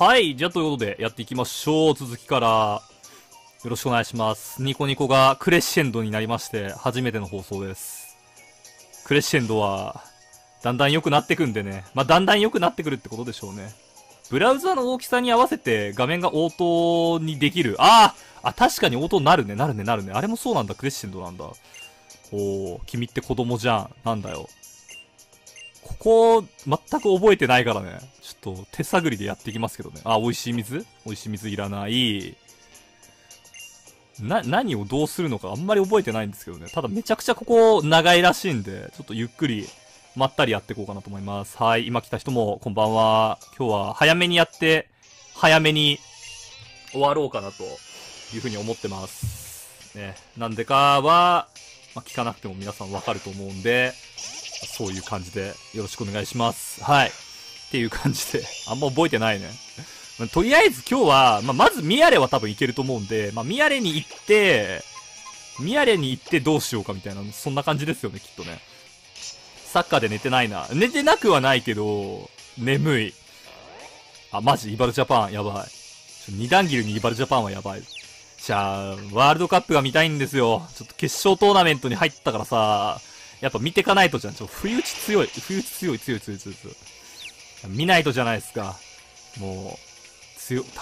はい。じゃあ、ということで、やっていきましょう。続きから、よろしくお願いします。ニコニコがクレッシェンドになりまして、初めての放送です。クレッシェンドは、だんだん良くなってくんでね。まあ、だんだん良くなってくるってことでしょうね。ブラウザの大きさに合わせて、画面が応答にできる。あ、確かに応答なるね、なるね、なるね。あれもそうなんだ、クレッシェンドなんだ。君って子供じゃん。なんだよ。ここ、全く覚えてないからね。ちょっと、手探りでやっていきますけどね。美味しい水？美味しい水いらない。何をどうするのかあんまり覚えてないんですけどね。ただめちゃくちゃここ、長いらしいんで、ちょっとゆっくり、まったりやっていこうかなと思います。はい。今来た人も、こんばんは。今日は、早めにやって、早めに、終わろうかなと、いうふうに思ってます。ね。なんでかは、まあ、聞かなくても皆さんわかると思うんで、そういう感じでよろしくお願いします。はい。っていう感じで、あんま覚えてないね。とりあえず今日は、まずミアレは多分行けると思うんで、ミアレに行ってどうしようかみたいな、そんな感じですよね、きっとね。サッカーで寝てないな。寝てなくはないけど、眠い。マジ、イバルジャパン、やばい。二段切りにイバルジャパンはやばい。じゃあ、ワールドカップが見たいんですよ。ちょっと決勝トーナメントに入ったからさ、やっぱ見てかないとじゃん。冬打ち強い。見ないとじゃないですか。もう、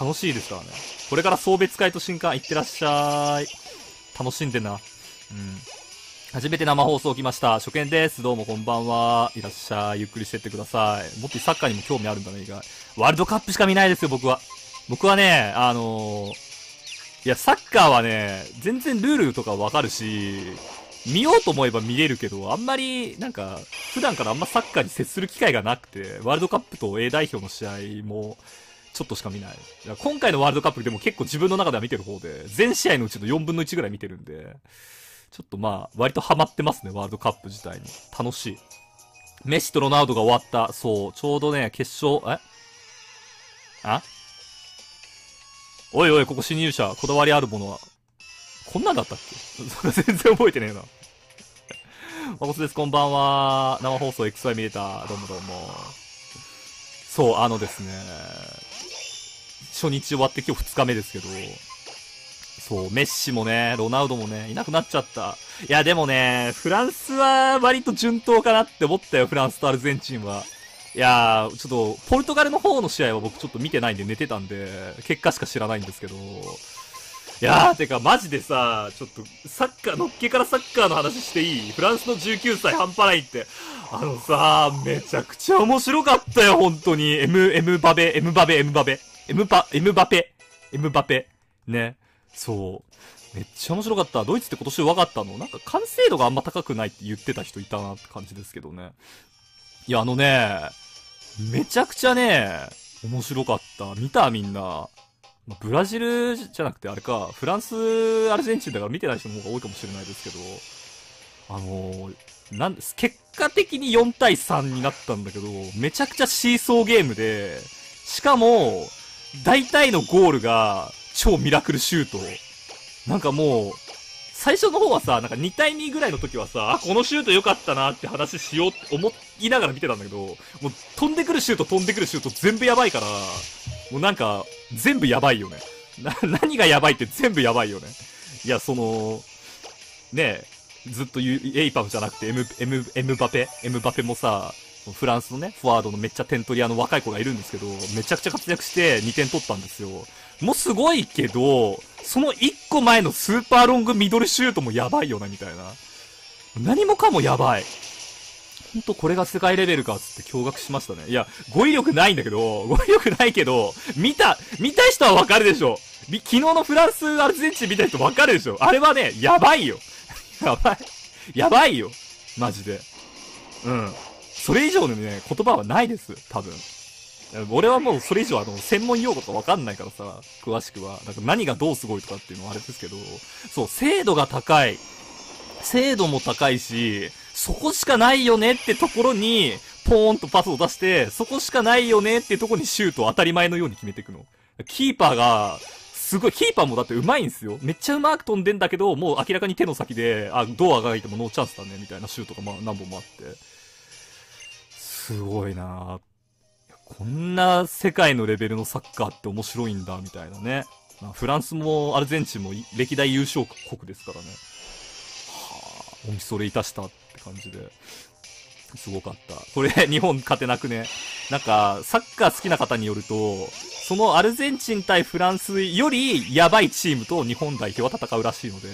楽しいですからね。これから送別会と新刊行ってらっしゃい。楽しんでな。うん。初めて生放送来ました。初見です。どうもこんばんは。いらっしゃい。ゆっくりしてってください。もっとサッカーにも興味あるんだね、意外。ワールドカップしか見ないですよ、僕は。僕はね、いや、サッカーはね、全然ルールとかわかるし、見ようと思えば見れるけど、あんまり、なんか、普段からあんまサッカーに接する機会がなくて、ワールドカップと A 代表の試合も、ちょっとしか見ない。今回のワールドカップでも結構自分の中では見てる方で、全試合のうちの4分の1ぐらい見てるんで、ちょっと割とハマってますね、ワールドカップ自体に。楽しい。メッシとロナウドが終わった。そう、ちょうどね、決勝、おいおい、ここ侵入者、こだわりあるものは。こんなんだったっけ全然覚えてねえな。マコスです、こんばんは。生放送 XY 見れた。どうもどうも。そう、ですね。初日終わって今日2日目ですけど。そう、メッシもね、ロナウドもね、いなくなっちゃった。いや、でもね、フランスは割と順当かなって思ったよ、フランスとアルゼンチンは。いやー、ちょっと、ポルトガルの方の試合は僕ちょっと見てないんで寝てたんで、結果しか知らないんですけど。いやー、てかマジでさ、ちょっと、サッカー、のっけからサッカーの話していい？フランスの19歳半端ないって。めちゃくちゃ面白かったよ、本当に。エムバペ。ね。そう。めっちゃ面白かった。ドイツって今年分かったの？なんか完成度があんま高くないって言ってた人いたなって感じですけどね。いや、めちゃくちゃね、面白かった。見た？みんな。ブラジルじゃなくて、あれか、フランス、アルゼンチンだから見てない人の方が多いかもしれないですけど、結果的に4対3になったんだけど、めちゃくちゃシーソーゲームで、しかも、大体のゴールが、超ミラクルシュート。なんかもう、最初の方はさ、なんか2対2ぐらいの時はさ、このシュート良かったなって話しようって思いながら見てたんだけど、もう飛んでくるシュート全部やばいから、もうなんか、全部やばいよね。何がやばいって全部やばいよね。いや、ずっとエイパムじゃなくてエムバペもさ、フランスのね、フォワードのめっちゃ点取り屋の若い子がいるんですけど、めちゃくちゃ活躍して2点取ったんですよ。もうすごいけど、その1個前のスーパーロングミドルシュートもやばいよな、みたいな。何もかもやばい。ほんとこれが世界レベルか、つって驚愕しましたね。いや、語彙力ないけど、見た人はわかるでしょ。昨日のフランス、アルゼンチン見た人わかるでしょ。あれはね、やばいよ。やばいよ。マジで。うん。それ以上のね、言葉はないです。多分。俺はもうそれ以上専門用語とかわかんないからさ、詳しくは。なんか何がどうすごいとかっていうのはあれですけど、そう、精度が高い。精度も高いし、そこしかないよねってところに、ポーンとパスを出して、そこしかないよねってところにシュートを当たり前のように決めていくの。キーパーが、すごい、キーパーもだって上手いんですよ。めっちゃ上手く飛んでんだけど、もう明らかに手の先で、ドアが開いてもノーチャンスだね、みたいなシュートが何本もあって。すごいなぁ。こんな世界のレベルのサッカーって面白いんだみたいなね。フランスもアルゼンチンも歴代優勝国ですからね。はあ、おみそれいたしたって感じで。すごかった。これ、日本勝てなくね。なんか、サッカー好きな方によると、そのアルゼンチン対フランスよりやばいチームと日本代表は戦うらしいので、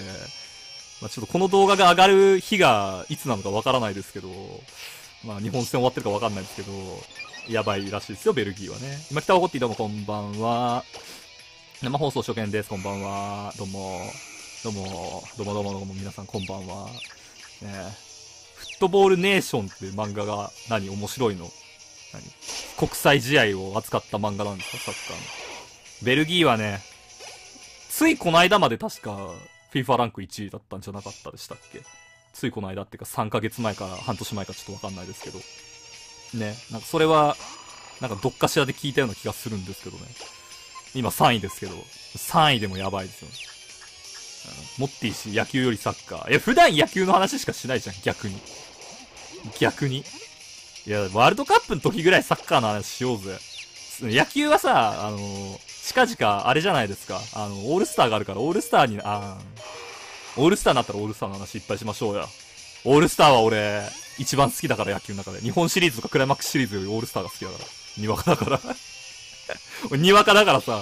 まあ、ちょっとこの動画が上がる日がいつなのかわからないですけど、まあ日本戦終わってるかわかんないですけど、やばいらしいですよ、ベルギーはね。今北は怒っていい、どうもこんばんは。生放送初見です、こんばんは。どうも、どうも、どうもどうもどうも皆さんこんばんは。フットボールネーションっていう漫画が何面白いの？何国際試合を扱った漫画なんですか、サッカーの。ベルギーはね、ついこの間まで確か FIFA ランク1位だったんじゃなかったでしたっけ？ついこの間っていうか3ヶ月前か半年前かちょっとわかんないですけど。ね、なんかそれは、なんかどっかしらで聞いたような気がするんですけどね。今3位ですけど、3位でもやばいですよね。モッティ氏、野球よりサッカー。いや、普段野球の話しかしないじゃん、逆に。逆に。いや、ワールドカップの時ぐらいサッカーの話しようぜ。野球はさ、近々、あれじゃないですか。オールスターがあるから、オールスターに、オールスターになったらオールスターの話いっぱいしましょうや。オールスターは俺、一番好きだから、野球の中で。日本シリーズとかクライマックスシリーズよりオールスターが好きだから。にわかだから。にわかだからさ。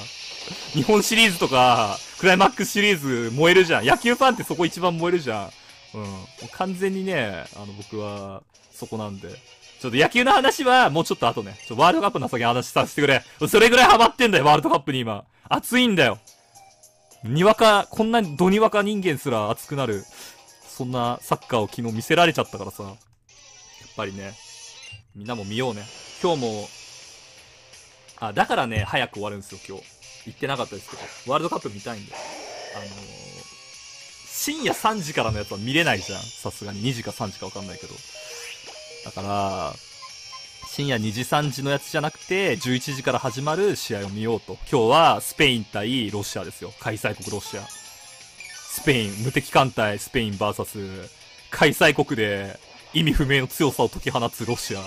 日本シリーズとか、クライマックスシリーズ燃えるじゃん。野球ファンってそこ一番燃えるじゃん。うん。完全にね、僕は、そこなんで。ちょっと野球の話は、もうちょっと後ね。ワールドカップの先に話させてくれ。それぐらいハマってんだよ、ワールドカップに今。熱いんだよ。にわか、こんなにどにわか人間すら熱くなる。そんなサッカーを昨日見せられちゃったからさ。やっぱりね、みんなも見ようね。今日も、あ、だからね、早く終わるんですよ、今日。言ってなかったですけど、ワールドカップ見たいんで。深夜3時からのやつは見れないじゃん。さすがに2時か3時かわかんないけど。だから、深夜2時3時のやつじゃなくて、11時から始まる試合を見ようと。今日はスペイン対ロシアですよ。開催国ロシア。スペイン、無敵艦隊スペイン VS、開催国で意味不明の強さを解き放つロシア。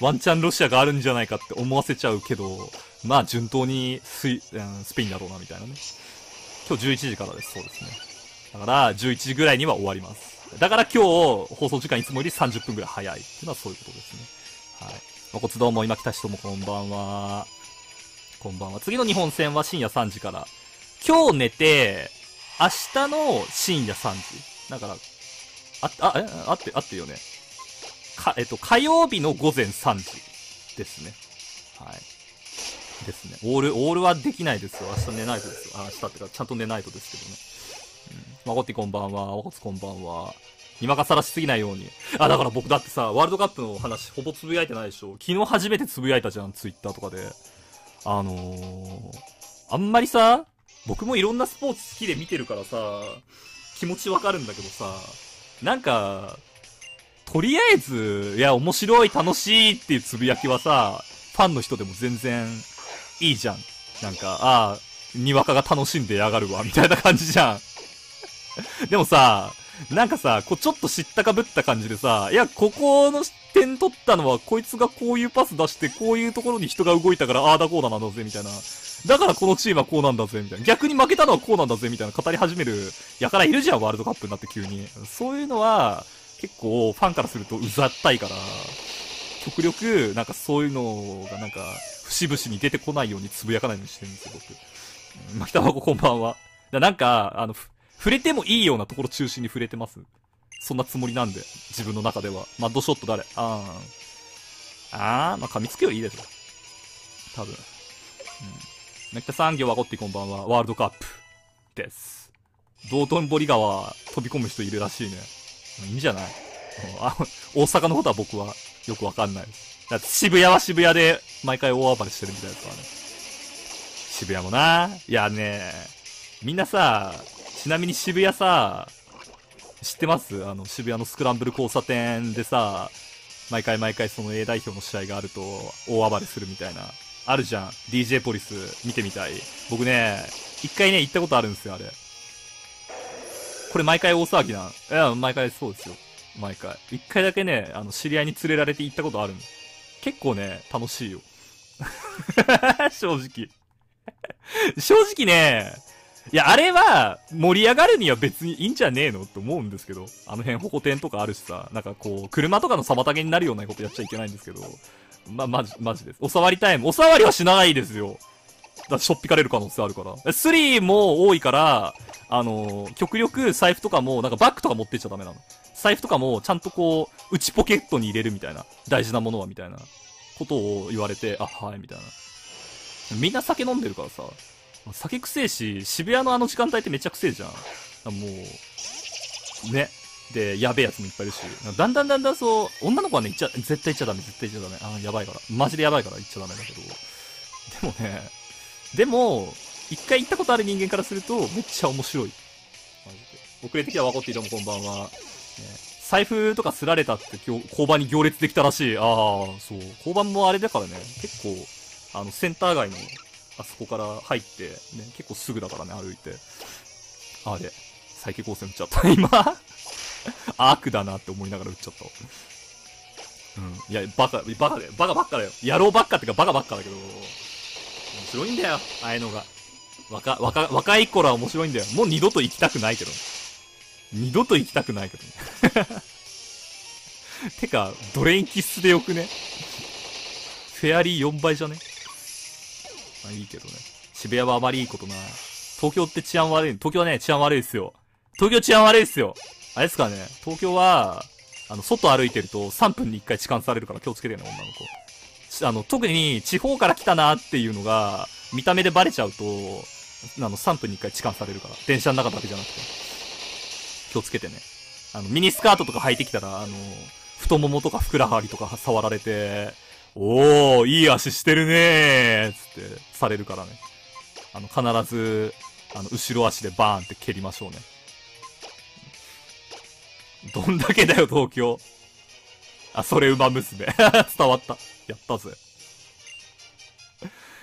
ワンチャンロシアがあるんじゃないかって思わせちゃうけど、まあ順当にスペインだろうなみたいなね。今日11時からです。そうですね。だから11時ぐらいには終わります。だから今日放送時間いつもより30分ぐらい早いっていうのはそういうことですね。はい。まこつどうも今北市ともこんばんは。こんばんは。次の日本戦は深夜3時から。今日寝て、明日の深夜3時。だから、合ってるよね。火曜日の午前3時ですね。はい。ですね。オールはできないですよ。明日寝ないとですよ。明日ってか、ちゃんと寝ないとですけどね。うん。まこってこんばんは。おこつこんばんは。今がさらしすぎないように。あ、だから僕だってさ、ワールドカップの話ほぼつぶやいてないでしょ。昨日初めてつぶやいたじゃん、ツイッターとかで。あんまりさ、僕もいろんなスポーツ好きで見てるからさ、気持ちわかるんだけどさ、なんか、とりあえず、いや、面白い、楽しいっていうつぶやきはさ、ファンの人でも全然いいじゃん。なんか、ああ、にわかが楽しんでやがるわ、みたいな感じじゃん。でもさ、なんかさ、ちょっと知ったかぶった感じでさ、いや、ここの点取ったのは、こいつがこういうパス出して、こういうところに人が動いたから、ああだこうだなんだぜ、みたいな。だからこのチームはこうなんだぜ、みたいな。逆に負けたのはこうなんだぜ、みたいな語り始める、やからいるじゃん、ワールドカップになって急に。そういうのは、結構ファンからするとうざったいから、極力、なんかそういうのがなんか、節々に出てこないようにつぶやかないようにしてるんですよ、僕。まきたまここんばんは。なんか、触れてもいいようなところ中心に触れてます。そんなつもりなんで、自分の中では。マッドショット誰？まあ、噛みつけよりいいでしょ。多分。うん。まきた産業はこってこんばんは。ワールドカップ。です。道頓堀川、飛び込む人いるらしいね。いいんじゃない？大阪のことは僕はよくわかんない。だって渋谷は渋谷で毎回大暴れしてるみたいですからね。渋谷もな。いやね、みんなさ、ちなみに渋谷さ、知ってます？渋谷のスクランブル交差点でさ、毎回その A 代表の試合があると大暴れするみたいな。あるじゃん。DJ ポリス見てみたい。僕ね、一回ね、行ったことあるんですよ、あれ。これ毎回大騒ぎなん？いや、毎回そうですよ。毎回。一回だけね、知り合いに連れられて行ったことあるの。結構ね、楽しいよ。正直。正直ね、いや、あれは、盛り上がるには別にいいんじゃねえのと思うんですけど。あの辺、ホコ天とかあるしさ、なんかこう、車とかの妨げになるようなことやっちゃいけないんですけど。マジです。お触りタイム。お触りはしないですよ。だってしょっぴかれる可能性あるから。3も多いから、極力財布とかも、なんかバッグとか持ってっちゃダメなの。財布とかも、ちゃんとこう、内ポケットに入れるみたいな。大事なものは、みたいな。ことを言われて、あ、はい、みたいな。みんな酒飲んでるからさ。酒くせえし、渋谷のあの時間帯ってめちゃくせえじゃん。もう、ね。で、やべえやつもいっぱいいるし。だんだんそう、女の子はね、絶対行っちゃダメ。やばいから。マジでやばいから行っちゃダメだけど。でも、一回行ったことある人間からすると、めっちゃ面白い。マジで。遅れてきたわこっていどうもこんばんは。ね、財布とかすられたって今日、交番に行列できたらしい。ああ、そう。交番もあれだからね、結構、センター街の、あそこから入って、ね、結構すぐだからね、歩いて。あれ、最低光線打っちゃった。今悪だなって思いながら打っちゃった。うん。いや、バカばっかだよ。野郎ばっかってかバカばっかだけど、面白いんだよ、ああいうのが。若い頃は面白いんだよ。もう二度と行きたくないけど。ね。てか、ドレインキッスでよくね。フェアリー4倍じゃね。まあいいけどね。渋谷はあまりいいことない。東京って治安悪い。東京はね、治安悪いですよ。東京治安悪いですよ。あれですかね。東京は、外歩いてると3分に1回痴漢されるから気をつけてね、女の子。特に地方から来たなっていうのが、見た目でバレちゃうと、3分に1回痴漢されるから。電車の中だけじゃなくて。気をつけてね。ミニスカートとか履いてきたら、太ももとかふくらはぎとか触られて、おー、いい足してるねーつって、されるからね。必ず、後ろ足でバーンって蹴りましょうね。どんだけだよ、東京。あ、それ馬娘。伝わった。やったぜ。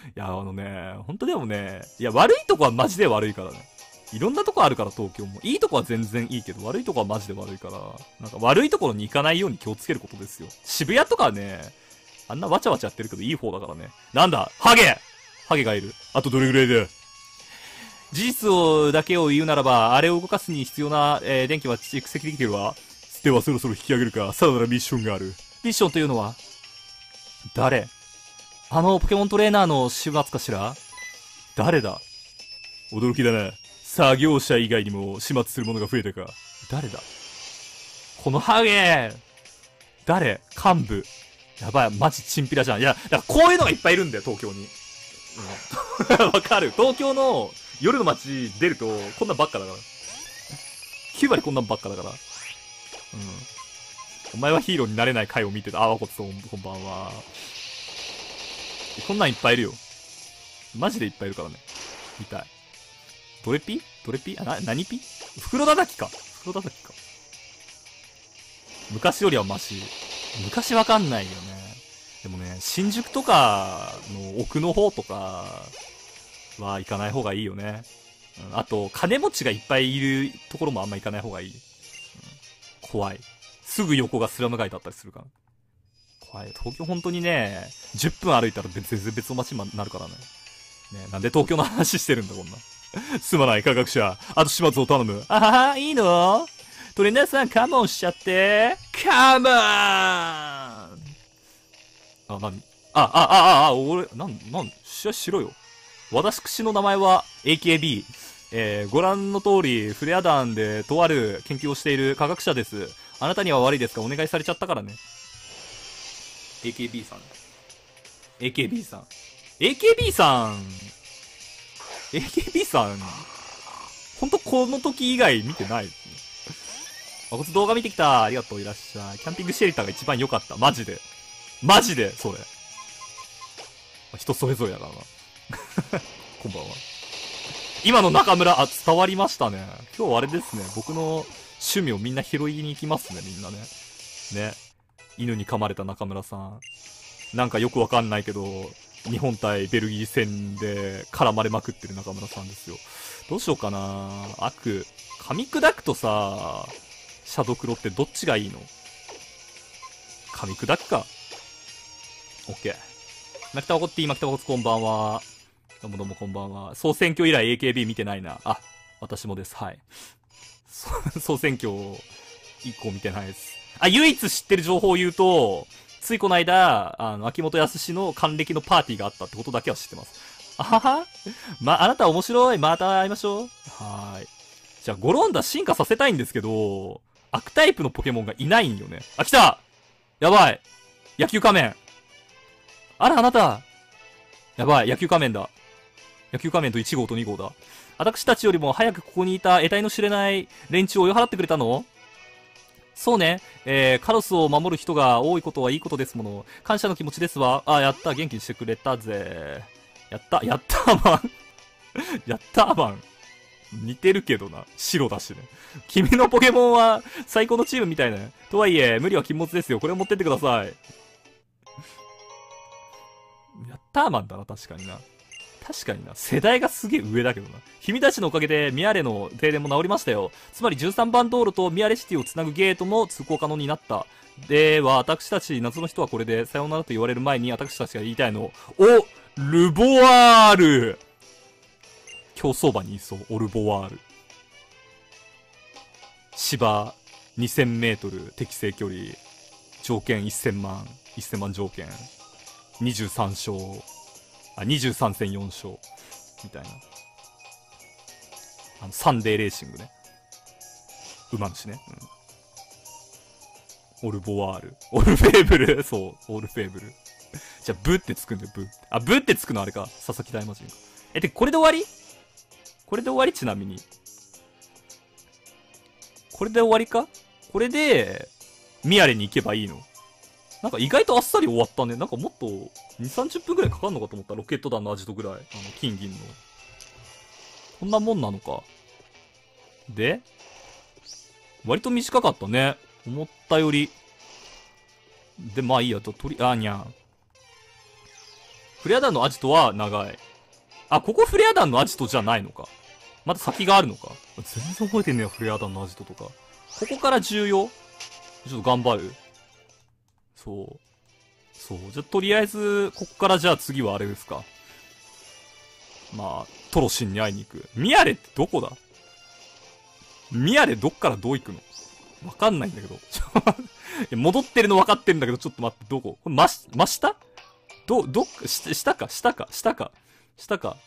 いや、ほんとでもね、いや、悪いとこはマジで悪いからね。いろんなとこあるから、東京も。いいとこは全然いいけど、悪いとこはマジで悪いから、なんか悪いところに行かないように気をつけることですよ。渋谷とかね、あんなわちゃわちゃやってるけどいい方だからね。なんだハゲがいる。あとどれぐらいで事実をだけを言うならば、あれを動かすに必要な、電気は蓄積できているわ。ではそろそろ引き上げるか。さらなるミッションがある。ミッションというのは誰ポケモントレーナーの始末かしら。誰だ。驚きだな。作業者以外にも始末するものが増えたか。誰だこのハゲ。誰幹部。やばい、マジチンピラじゃん。いや、だからこういうのがいっぱいいるんだよ、東京に。わ、うん、かる。東京の夜の街出ると、こんなんばっかだから。9割こんなんばっかだから。うん。お前はヒーローになれない回を見てた。あわこつさん、こんばんは。こんなんいっぱいいるよ。マジでいっぱいいるからね。見たい。ドレピ？何ピ？袋叩きか。昔よりはマシ。昔わかんないよね。でもね、新宿とかの奥の方とかは行かない方がいいよね。うん、あと、金持ちがいっぱいいるところもあんま行かない方がいい。うん、怖い。すぐ横がスラム街だったりするから。怖い。東京本当にね、10分歩いたら全然別の街になるからね。ね、なんで東京の話してるんだ、こんな。すまない、科学者。あと始末を頼む。あはは、いいの？トレーナーさん、カモンしちゃって。カモーン！俺、試合しろよ。私の名前は AKB。ご覧の通り、フレア団でとある研究をしている科学者です。あなたには悪いですが、お願いされちゃったからね。AKBさん。ほんとこの時以外見てない。あ、こいつ動画見てきた。ありがとう、いらっしゃい。キャンピングシェルターが一番良かった。マジで、それ。人それぞれだからな。こんばんは。今の中村、あ、伝わりましたね。今日あれですね。僕の趣味をみんな拾いに行きますね、みんなね。ね。犬に噛まれた中村さん。なんかよくわかんないけど、日本対ベルギー戦で絡まれまくってる中村さんですよ。どうしようかな。噛み砕くとさ、シャドクロってどっちがいいの？噛み砕くか。オッケー。マキタバコッティ、マキタバコツ、こんばんは。どうもどうもこんばんは。総選挙以来 AKB 見てないな。あ、私もです。はい。総選挙以降見てないです。あ、唯一知ってる情報を言うと、ついこの間、秋元康の還暦のパーティーがあったってことだけは知ってます。あははあなた面白い。また会いましょう。はーい。じゃあ、ゴロンダ進化させたいんですけど、悪タイプのポケモンがいないんよね。あ、来た！やばい。野球仮面。あら、あなた。やばい、野球仮面だ。野球仮面と1号と2号だ。私たちよりも早くここにいた得体の知れない連中を追い払ってくれたの？そうね。カロスを守る人が多いことはいいことですもの。感謝の気持ちですわ。あ、やった。元気にしてくれたぜ。やった。やったーマン。やったーマン。似てるけどな。白だしね。君のポケモンは最高のチームみたいね。とはいえ、無理は禁物ですよ。これを持ってってください。やったーマンだな、確かにな。確かにな。世代がすげえ上だけどな。君たちのおかげでミアレの停電も治りましたよ。つまり13番道路とミアレシティをつなぐゲートも通行可能になった。では、私たち、謎の人はこれでさよならと言われる前に私たちが言いたいの。おルボワール競走馬にいそう、オルボワール。芝、2000メートル、適正距離。条件1000万。1000万条件。23勝。あ、23戦4勝。みたいな。サンデーレーシングね。馬主ね。うん。オルボワール。オルフェーブル。そう、オルフェーブル。じゃあ、ブってつくんだよ、ブって。あ、ブってつくのあれか。佐々木大魔神か。え、て、これで終わり？これで終わり？ちなみに。これで終わりか？これで、ミアレに行けばいいの？なんか意外とあっさり終わったね。なんかもっと2、30分くらいかかるのかと思った。ロケット弾のアジトぐらい。金銀の。こんなもんなのか。で、割と短かったね。思ったより。で、まあいいや。にゃん。フレア弾のアジトは長い。あ、ここフレア弾のアジトじゃないのか。また先があるのか。全然覚えてんねえよ、フレア弾のアジトとか。ここから重要？ちょっと頑張る。そう。そう。じゃ、とりあえず、ここからじゃあ次はあれですか。まあ、トロシンに会いに行く。ミアレってどこだ？ミアレどっからどう行くの？わかんないんだけど。戻ってるのわかってるんだけど、ちょっと待って、どこ？これ真下？下か、下か、下か、下か。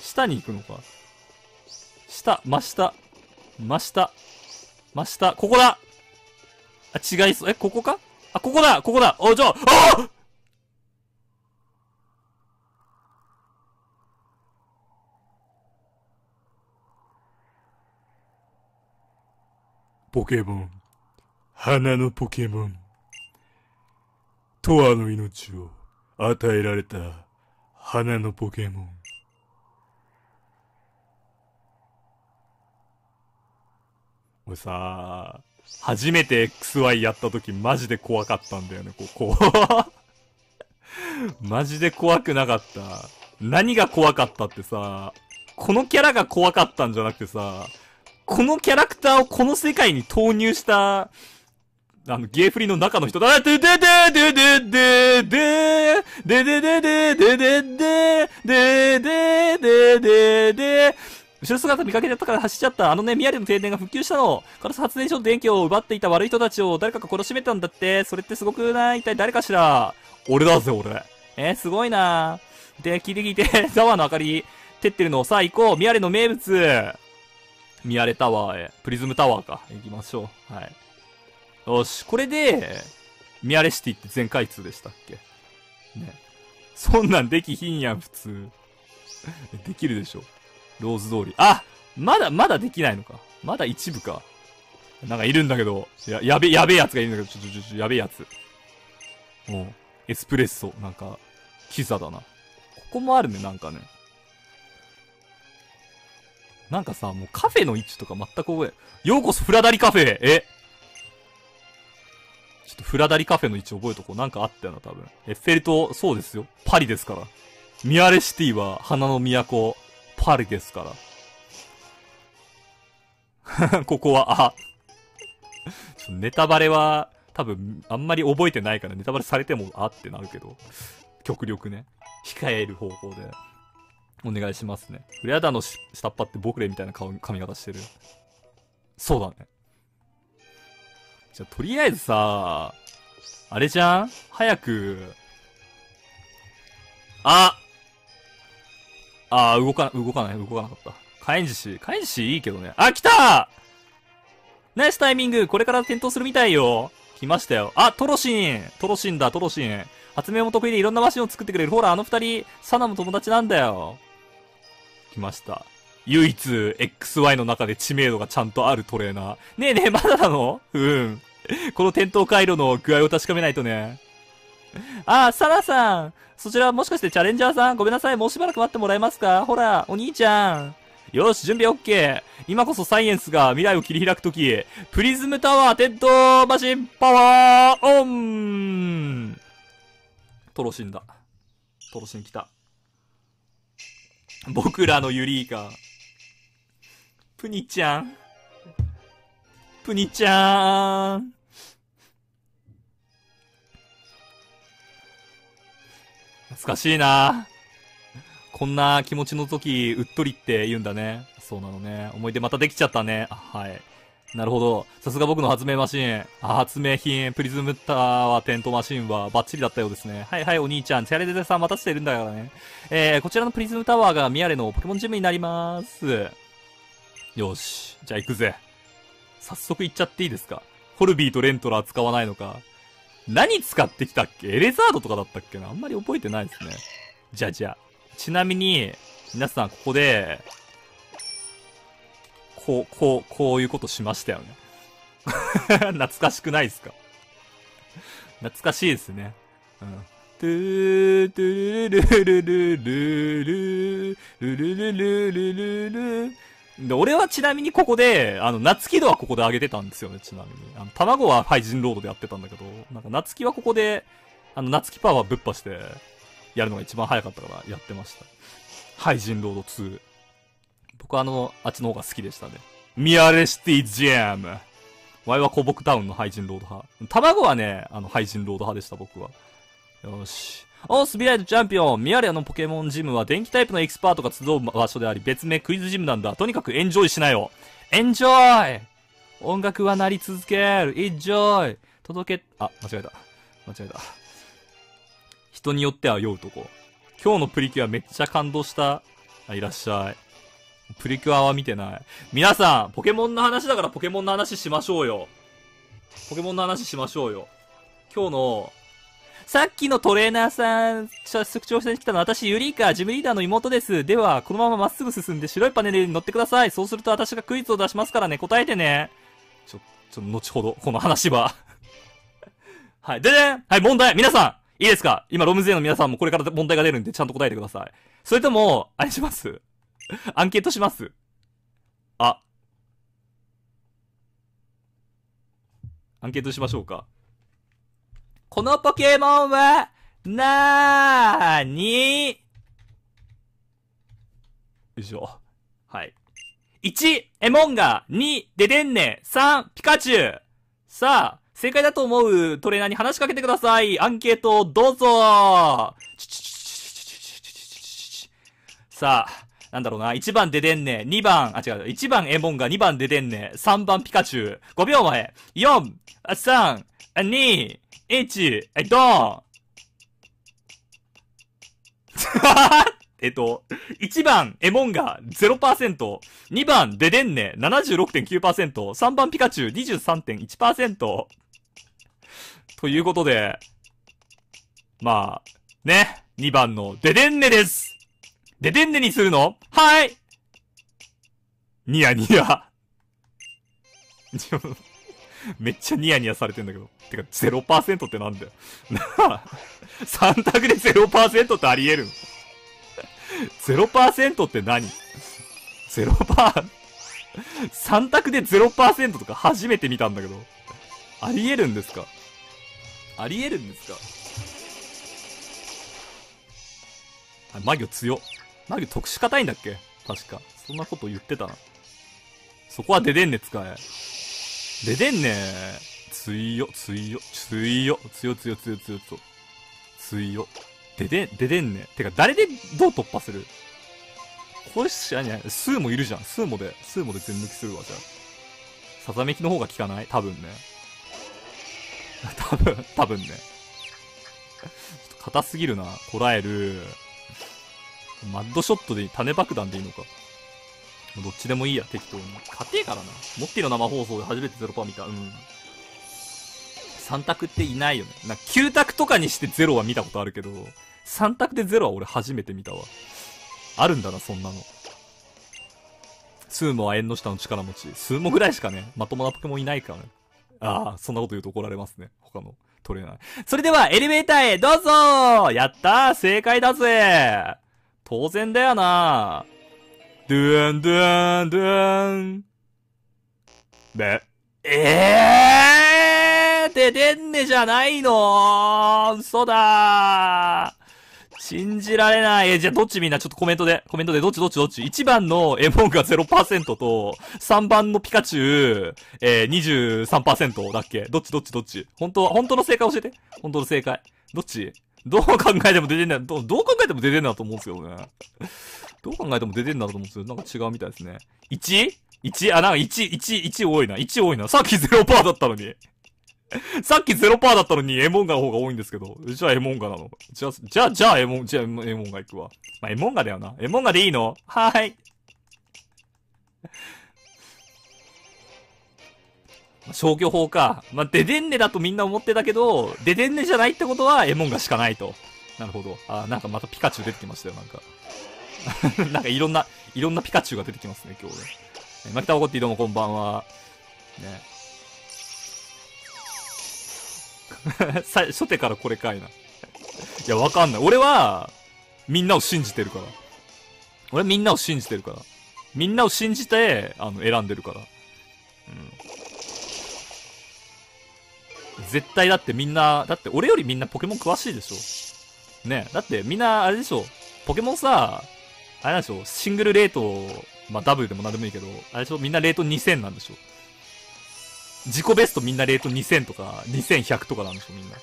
下に行くのか。真下、ここだ！あ、違いそう。え、ここか？あ、ここだここだお、じゃあ、あポケモン。花のポケモン。とわの命を与えられた花のポケモン。俺さー。初めて XY やった時マジで怖かったんだよね、ここ。マジで怖くなかった。何が怖かったってさ、このキャラが怖かったんじゃなくてさ、このキャラクターをこの世界に投入した、ゲーフリの中の人だ。ででででででででででででででででで後ろ姿見かけちゃったから走っちゃった。ミアレの停電が復旧したの。カロス発電所の電気を奪っていた悪い人たちを誰かが懲らしめたんだって。それってすごくない？一体誰かしら？俺だぜ、俺。すごいな。で、聞いて。ザワーの明かり、照ってるの。さあ、行こう。ミアレの名物。ミアレタワーへ。プリズムタワーか。行きましょう。はい。よし。これで、ミアレシティって全開通でしたっけ？ね。そんなんできひんやん、普通。できるでしょ。ローズ通り。あ！まだできないのか。まだ一部か。なんかいるんだけど。やべえやつがいるんだけど、やべえやつ。うん。エスプレッソ。なんか、キザだな。ここもあるね、なんかね。なんかさ、もうカフェの位置とか全く覚えない。ようこそフラダリカフェへ！ちょっとフラダリカフェの位置覚えとこう。なんかあったよな、多分。エッフェル塔、そうですよ。パリですから。ミアレシティは花の都。パリですから。ここは、あ。ネタバレは、多分、あんまり覚えてないから、ネタバレされても、あってなるけど。極力ね、控える方向でお願いしますね。フレアダの下っ端って僕らみたいな髪型してる。そうだね。じゃあとりあえずさ、あれじゃん、早く。動かなかった。カエンジシいいけどね。あ、来たー！ナイスタイミング！これから点灯するみたいよ。来ましたよ。あ、トロシンだ。発明も得意でいろんなマシンを作ってくれる。ほら、あの二人、サナの友達なんだよ。来ました。唯一、XY の中で知名度がちゃんとあるトレーナー。ねえねえ、まだなの？うん。この点灯回路の具合を確かめないとね。あ、サナさん。そちらもしかしてチャレンジャーさん？ごめんなさい。もうしばらく待ってもらえますか？ほら、お兄ちゃん。よし、準備 OK。今こそサイエンスが未来を切り開くとき、プリズムタワー点灯マシンパワーオン！トロシンだ。トロシン来た。僕らのユリイカ。プニちゃん。懐かしいな。こんな気持ちの時、うっとりって言うんだね。そうなのね。思い出またできちゃったね。あ、はい。なるほど。さすが僕の発明マシン。発明品、プリズムタワーテントマシンはバッチリだったようですね。はいはい、お兄ちゃん。チャレンジャーさん待たせてるんだからね。こちらのプリズムタワーがミヤレのポケモンジムになります。よし。じゃあ行くぜ。早速行っちゃっていいですか？ホルビーとレントラー使わないのか。何使ってきたっけ？エレザードとかだったっけな？あんまり覚えてないですね。じゃあ。ちなみに、皆さんここで、こういうことしましたよね。懐かしくないですか？懐かしいですね。うん。トゥー、トゥルルルルルルルルルルルルルル。で、俺はちなみにここで、夏希度はここで上げてたんですよね、ちなみに。卵はハイジンロードでやってたんだけど、なんか夏希はここで、夏希パワーぶっぱして、やるのが一番早かったからやってました。ハイジンロード2。僕はあっちの方が好きでしたね。ミヤレシティジャム。ワイはコボクタウンのハイジンロード派。卵はね、ハイジンロード派でした、僕は。よし。オースビライトチャンピオン。ミヤレのポケモンジムは電気タイプのエキスパートが集う場所であり、別名クイズジムなんだ。とにかくエンジョイしなよ。エンジョイ！音楽は鳴り続ける。エンジョイ！間違えた。人によっては酔うとこ。今日のプリキュアめっちゃ感動した。あ、いらっしゃい。プリキュアは見てない。皆さん、ポケモンの話だからポケモンの話しましょうよ。今日の、さっきのトレーナーさん、早速挑戦してきたのは私、ユリイカ、ジムリーダーの妹です。では、このまままっすぐ進んで白いパネルに乗ってください。そうすると私がクイズを出しますからね、答えてね。後ほど、この話は。はい、でね、はい、問題、皆さんいいですか？今、ロム勢の皆さんもこれから問題が出るんで、ちゃんと答えてください。それとも、あれします？アンケートします？アンケートしましょうか。このポケモンは、なーに？よいしょ。はい。1、エモンガ。2、デデンネ。3、ピカチュウ。さあ、正解だと思うトレーナーに話しかけてください。アンケートをどうぞ。さあ、なんだろうな。1番デデンネ、2番、1番エモンガ、2番デデンネ、3番ピカチュウ。5秒前。4、3、2、1、ドーン。1番エモンガ 0%、2番デデンネ 76.9%、3番ピカチュウ 23.1%。ということで、まあ、ね、2番のデデンネです。デデンネにするの？はい。ニヤニヤ。めっちゃニヤニヤされてんだけど。てか、0% ってなんだよ。3択で 0% ってあり得るの？ 0% って何？ 3 択で 0% とか初めて見たんだけど。あり得るんですか？あ、マギョ強。マギョ特殊硬いんだっけ？確か。そんなこと言ってたな。そこはデデンネ使え。デデンネ、強。出てんね。てか、誰でどう突破する？これしかない。スーモいるじゃん。スーモで全抜きするわ、じゃあ。さざめきの方が効かない？多分ね。多分ね。ちょっと硬すぎるな。こらえる。マッドショットでいい。種爆弾でいいのか。どっちでもいいや、適当に。勝てえからな。持ってる生放送で初めて0%見た。うん。3択っていないよね。なんか9択とかにして0は見たことあるけど、3択で0は俺初めて見たわ。あるんだな、そんなの。スーモは縁の下の力持ち。スーモぐらいしかね、まともなポケモンいないからね。ああ、そんなこと言うと怒られますね。他のトレーナー。それでは、エレベーターへどうぞー！やったー！正解だぜ！当然だよなー。ドゥーンドゥーンドゥーン。で、出てんねじゃないのー。嘘だー。信じられない。じゃあどっちみんなちょっとコメントでどっち ?1 番のエモンが 0% と、3番のピカチュウ、23% だっけ？どっち本当の正解教えて。本当の正解。どっち？どう考えても出てんだと思うんですよね。どう考えても出てんだと思うんですよ。なんか違うみたいですね。1? あ、なんか1多いな。さっき 0% だったのに。さっき 0% だったのにエモンガの方が多いんですけど。じゃあエモンガなの。じゃあエモンガ行くわ。まあ、エモンガだよな。エモンガでいいの？はーい。消去法か。まあ、デデンネだとみんな思ってたけど、デデンネじゃないってことはエモンガしかないと。なるほど。あ、なんかまたピカチュウ出てきましたよ、なんか。なんかいろんなピカチュウが出てきますね、今日ね。マキタオコッティどうもこんばんは。ね。初手からこれかいな。いや、わかんない。俺はみんなを信じてるから。みんなを信じて、選んでるから。うん。絶対だって俺よりみんなポケモン詳しいでしょ。ねえ、だってみんなあれでしょ。ポケモンさ、あれなんでしょ。シングルレート、まあ、ダブルでも何でもいいけど、あれでしょ。みんなレート2000なんでしょ。自己ベストみんなレート2000とか、2100とかなんでしょ、みんな。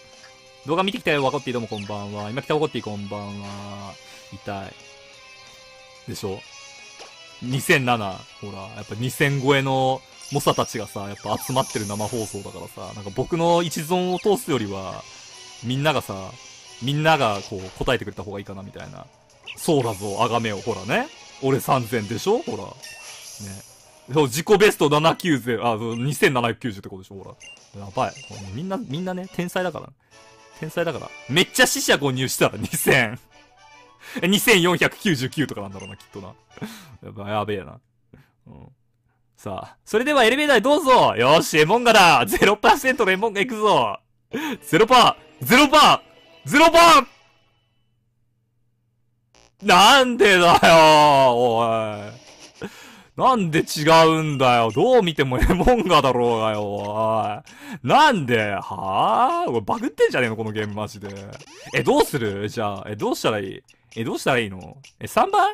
動画見てきたよ、わかっていいどうもこんばんは。今来たわかっていいこんばんは。痛い。でしょ。2007。ほら、やっぱ2000超えの、猛者たちがさ、やっぱ集まってる生放送だからさ、なんか僕の一存を通すよりは、みんながこう答えてくれた方がいいかなみたいな。そうだぞ、あがめを。ほらね。俺3000でしょほら。ね。そう、自己ベスト790、あ、2790ってことでしょほら。やばい。みんなね、天才だから。めっちゃ死者購入したら2000。2499とかなんだろうな、きっとな。やべえな。うん。さあ、それではエレベーターへどうぞ！よーし、エモンガだ！ 0% のエモンガ行くぞ！ 0%! なんでだよー、おい。なんで違うんだよ。どう見てもエモンガだろうがよ、おい。なんで、はぁ？バグってんじゃねえのこのゲームマジで。どうする？じゃあ、どうしたらいいの？3番？い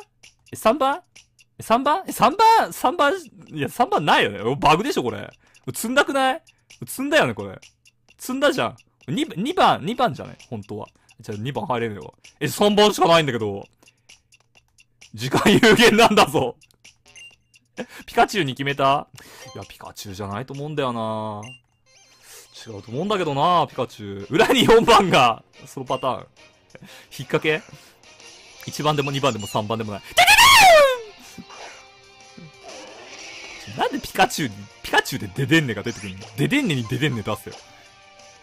や、3番ないよね。バグでしょ、これ。積んだくない？積んだよね、これ。積んだじゃん。2番じゃない本当は。じゃあ2番入れねえわ。3番しかないんだけど。時間有限なんだぞ。ピカチュウに決めた？いや、ピカチュウじゃないと思うんだよな。違うと思うんだけどな、ピカチュウ。裏に4番が、そのパターン。引っ掛け？ 1 番でも2番でも3番でもない。なんでピカチュウでデデンネが出てくるの？デデンネにデデンネ出せよ。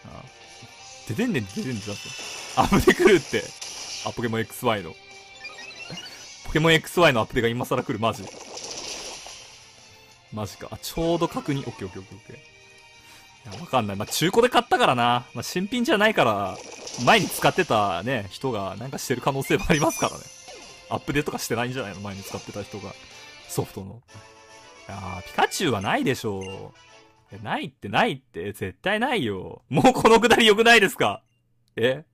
ああデデンネにデデンネ出せよ。アプデ来るって。あ、ポケモン XY の。ポケモン XY のアプデが今更来る、マジ。マジか。あ、ちょうど確認。オッケー。いや、わかんない。まあ、中古で買ったからな。まあ、新品じゃないから、前に使ってたね、人がなんかしてる可能性もありますからね。アップデートとかしてないんじゃないの？前に使ってた人が。ソフトの。ああ、ピカチュウはないでしょう。ないって、絶対ないよ。もうこのくだり良くないですか？いや、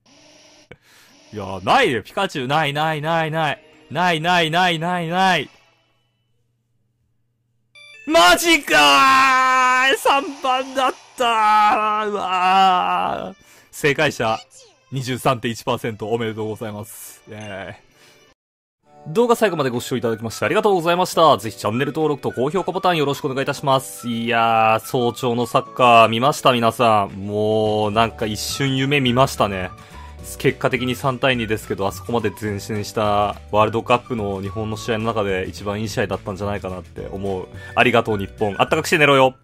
ないよ、ピカチュウ。ない。ない。マジかー！ 3 番だったー。うわー。正解者、23.1% おめでとうございます。イェーイ。動画最後までご視聴いただきましてありがとうございました。ぜひチャンネル登録と高評価ボタンよろしくお願いいたします。いやー、早朝のサッカー見ました皆さん。もう、なんか一瞬夢見ましたね。結果的に3対2ですけど、あそこまで前進したワールドカップの日本の試合の中で一番いい試合だったんじゃないかなって思う。ありがとう日本。あったかくして寝ろよ。